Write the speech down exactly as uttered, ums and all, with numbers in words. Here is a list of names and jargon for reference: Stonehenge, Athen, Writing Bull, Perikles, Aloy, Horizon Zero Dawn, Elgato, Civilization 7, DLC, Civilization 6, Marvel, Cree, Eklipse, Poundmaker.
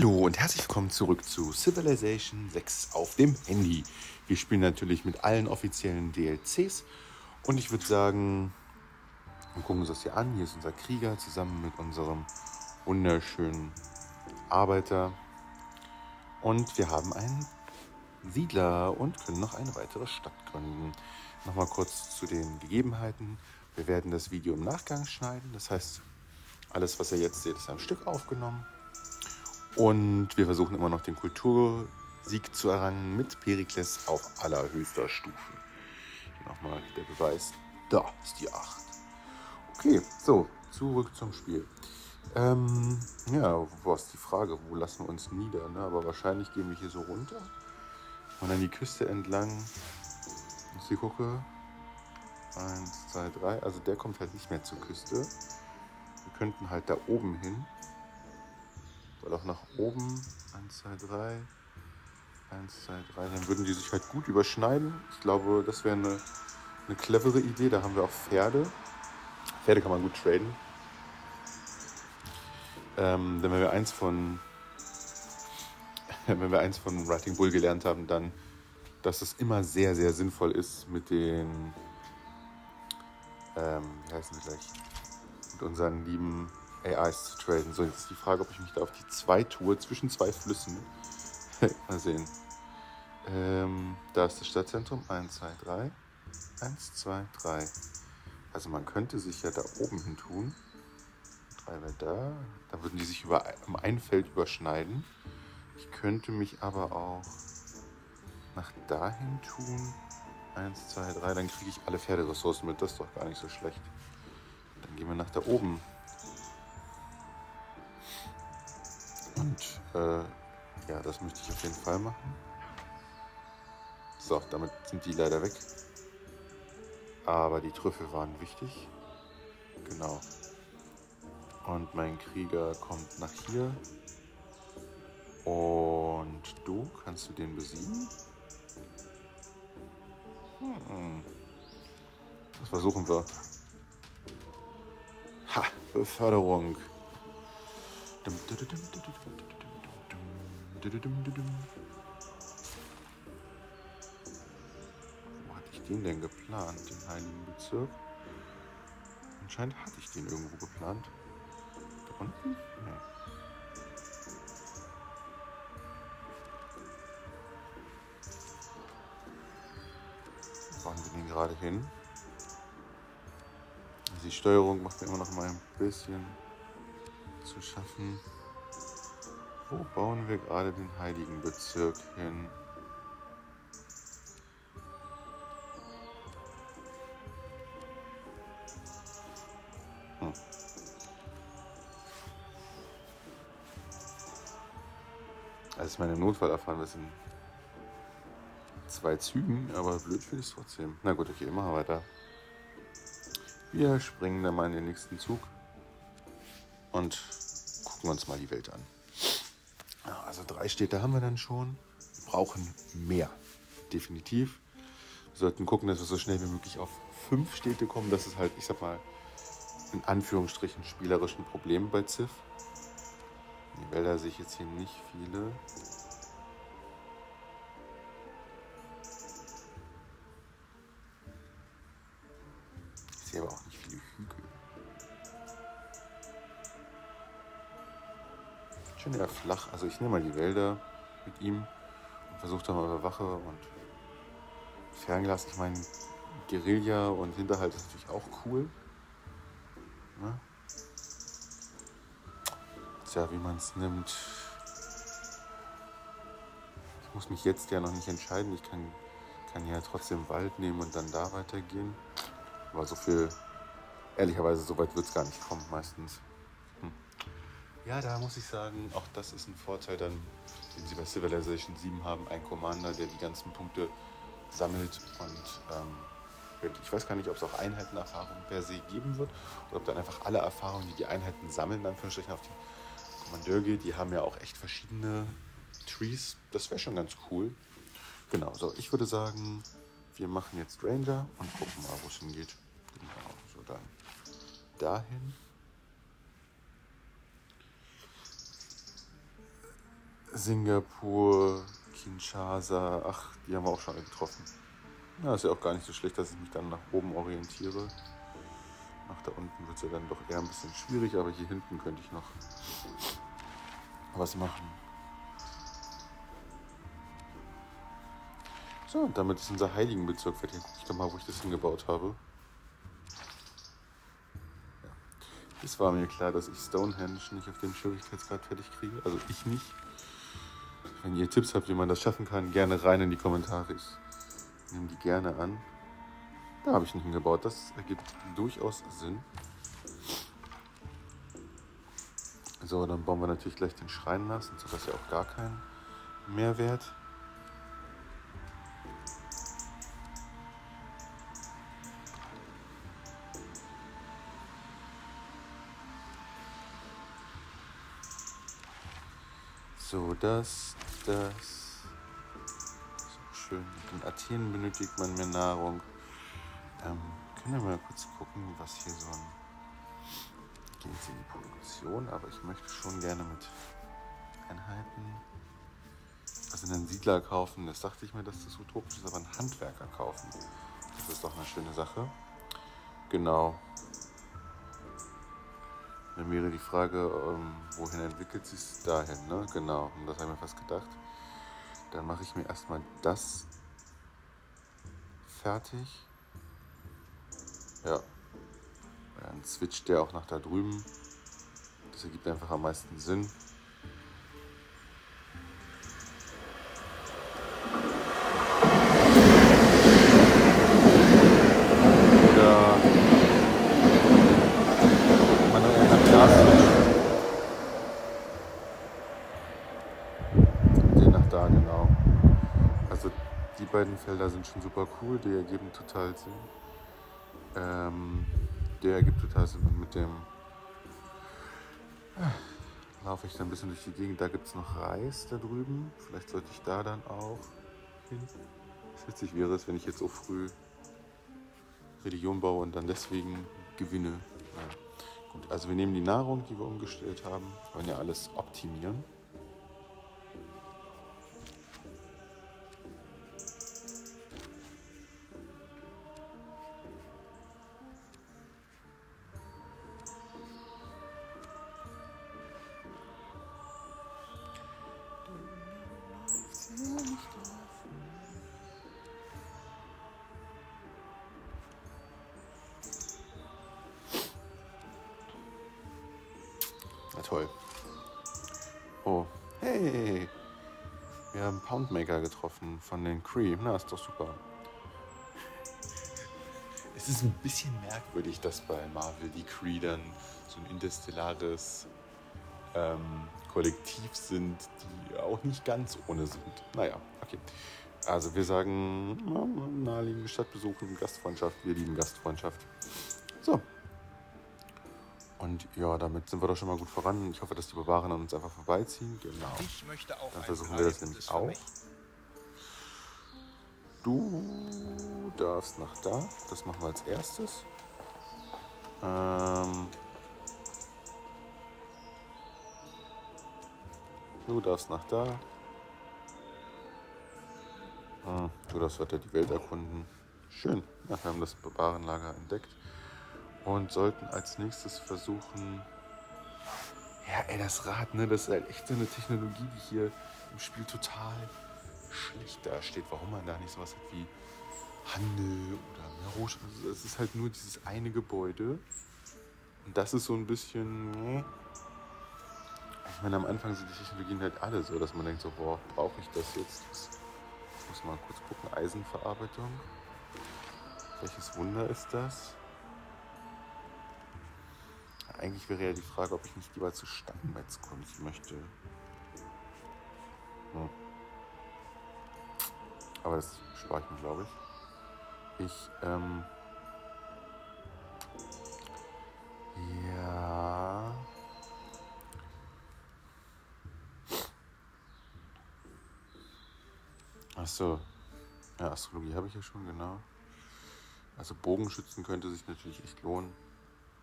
Hallo und herzlich willkommen zurück zu Civilization sechs auf dem Handy. Wir spielen natürlich mit allen offiziellen D L Cs und ich würde sagen, wir gucken uns das hier an. Hier ist unser Krieger zusammen mit unserem wunderschönen Arbeiter und wir haben einen Siedler und können noch eine weitere Stadt gründen. Nochmal kurz zu den Gegebenheiten. Wir werden das Video im Nachgang schneiden, das heißt, alles was ihr jetzt seht ist am Stück aufgenommen. Und wir versuchen immer noch den Kultursieg zu errangen mit Perikles auf allerhöchster Stufe. Hier nochmal der Beweis. Da ist die acht. Okay, so, zurück zum Spiel. Ähm, ja, was die Frage, wo lassen wir uns nieder? Ne? Aber wahrscheinlich gehen wir hier so runter und an die Küste entlang. Wenn ich hier gucke, eins, zwei, drei. Also der kommt halt nicht mehr zur Küste. Wir könnten halt da oben hin. Weil auch nach oben, eins, zwei, drei, eins, zwei, drei, dann würden die sich halt gut überschneiden. Ich glaube, das wäre eine, eine clevere Idee. Da haben wir auch Pferde. Pferde kann man gut traden. Ähm, denn wenn wir eins von wenn wir eins von Writing Bull gelernt haben, dann, dass es immer sehr, sehr sinnvoll ist mit den, ähm, wie heißen die gleich, mit unseren lieben A Is zu traden. So, jetzt ist die Frage, ob ich mich da auf die zwei tue, zwischen zwei Flüssen. Mal sehen. Ähm, da ist das Stadtzentrum. eins, zwei, drei. eins, zwei, drei. Also man könnte sich ja da oben hin tun. drei wäre da. Da würden die sich über, um ein Feld überschneiden. Ich könnte mich aber auch nach dahin tun. eins, zwei, drei. Dann kriege ich alle Pferderessourcen mit. Das ist doch gar nicht so schlecht. Dann gehen wir nach da oben. Und äh, ja, das möchte ich auf jeden Fall machen. So, damit sind die leider weg. Aber die Trüffel waren wichtig. Genau. Und mein Krieger kommt nach hier. Und du, kannst du den besiegen? Hm. Das versuchen wir. Ha, Beförderung. Wo hatte ich den denn geplant, den heiligen Bezirk? Anscheinend hatte ich den irgendwo geplant. Da unten? Nee. Wo haben wir den gerade hin? Also die Steuerung macht mir immer noch mal ein bisschen zu schaffen. Wo bauen wir gerade den heiligen Bezirk hin? Hm. Also ich meine, im Notfall erfahren wir es in zwei Zügen, aber blöd finde ich es trotzdem. Na gut, okay, machen wir weiter. Wir springen dann mal in den nächsten Zug und gucken uns mal die Welt an. Also drei Städte haben wir dann schon. Wir brauchen mehr, definitiv. Wir sollten gucken, dass wir so schnell wie möglich auf fünf Städte kommen. Das ist halt, ich sag mal, in Anführungsstrichen spielerisch ein Problem bei Civ. Die Wälder sehe ich jetzt hier nicht viele. Ich sehe aber auch nicht viele Hügel. Schön eher flach. Also ich nehme mal die Wälder mit ihm und versuche da mal Überwache und Fernglas. Ich meine, Guerilla und Hinterhalt ist natürlich auch cool. Ne? Tja, wie man es nimmt. Ich muss mich jetzt ja noch nicht entscheiden. Ich kann, kann ja trotzdem Wald nehmen und dann da weitergehen. Aber so viel, ehrlicherweise, so weit wird es gar nicht kommen meistens. Ja, da muss ich sagen, auch das ist ein Vorteil dann, den sie bei Civilization sieben haben, ein Commander, der die ganzen Punkte sammelt und ähm, ich weiß gar nicht, ob es auch Einheitenerfahrung per se geben wird oder ob dann einfach alle Erfahrungen, die die Einheiten sammeln, dann für auf den Kommandeur geht. Die haben ja auch echt verschiedene Trees, das wäre schon ganz cool. Genau, so, ich würde sagen, wir machen jetzt Ranger und gucken mal, wo es hingeht. Genau, so dann dahin. Singapur, Kinshasa, ach, die haben wir auch schon alle getroffen. Na, ist ja auch gar nicht so schlecht, dass ich mich dann nach oben orientiere. Nach da unten wird es ja dann doch eher ein bisschen schwierig, aber hier hinten könnte ich noch was machen. So, und damit ist unser Heiligenbezirk fertig. Guck ich doch mal, wo ich das hingebaut habe. Ja. Es war mir klar, dass ich Stonehenge nicht auf dem Schwierigkeitsgrad fertig kriege. Also ich nicht. Wenn ihr Tipps habt, wie man das schaffen kann, gerne rein in die Kommentare. Ich nehme die gerne an. Da habe ich ihn hingebaut. Das ergibt durchaus Sinn. So, dann bauen wir natürlich gleich den Schrein nach, sonst hat das ja auch gar keinen Mehrwert. So, das, das. So schön. In Athen benötigt man mehr Nahrung. Ähm, können wir mal kurz gucken, was hier so ein. Geht es in die Produktion, aber ich möchte schon gerne mit Einheiten. Also einen Siedler kaufen, das dachte ich mir, dass das utopisch ist, aber einen Handwerker kaufen. Das ist doch eine schöne Sache. Genau. Dann wäre die Frage, ähm, wohin entwickelt sie es dahin, ne? Genau, und das habe ich mir fast gedacht. Dann mache ich mir erstmal das fertig. Ja. Dann switcht der auch nach da drüben. Das ergibt einfach am meisten Sinn. Beiden Felder sind schon super cool, die ergeben total Sinn. Ähm, der ergibt total Sinn und mit dem äh, laufe ich dann ein bisschen durch die Gegend. Da gibt es noch Reis da drüben. Vielleicht sollte ich da dann auch hin. Witzig wäre es, wenn ich jetzt so früh Religion baue und dann deswegen gewinne. Ja. Gut, also wir nehmen die Nahrung, die wir umgestellt haben. Wir wollen ja alles optimieren. Toll. Oh, hey! Wir haben Poundmaker getroffen von den Cree. Na, ist doch super. Es ist ein bisschen merkwürdig, dass bei Marvel die Cree dann so ein interstellares ähm, Kollektiv sind, die auch nicht ganz ohne sind. Naja, okay. Also wir sagen, naheliegende Stadt besuchen, Gastfreundschaft, wir lieben Gastfreundschaft. So. Und ja, damit sind wir doch schon mal gut voran. Ich hoffe, dass die Barbaren an uns einfach vorbeiziehen. Genau. Ich möchte auch. Dann versuchen wir das nämlich auch. Du darfst nach da. Das machen wir als erstes. Ähm, du darfst nach da. Hm, du darfst weiter die Welt erkunden. Schön. Ja, wir haben das Barbarenlager entdeckt. Und sollten als nächstes versuchen, ja ey, das Rad, ne, das ist halt echt so eine Technologie, die hier im Spiel total schlecht dasteht. Warum man da nicht sowas hat wie Handel oder mehr Rohstoffe. Also es ist halt nur dieses eine Gebäude. Und das ist so ein bisschen, ich meine, am Anfang sind die Technologien halt alle so, dass man denkt so, boah, brauche ich das jetzt? Ich muss mal kurz gucken, Eisenverarbeitung. Welches Wunder ist das? Eigentlich wäre ja die Frage, ob ich nicht lieber zu Stammmetzkunst möchte. Hm. Aber das spare ich mir, glaube ich. Ich, ähm... Ja... Achso. Ja, Astrologie habe ich ja schon, genau. Also Bogenschützen könnte sich natürlich echt lohnen.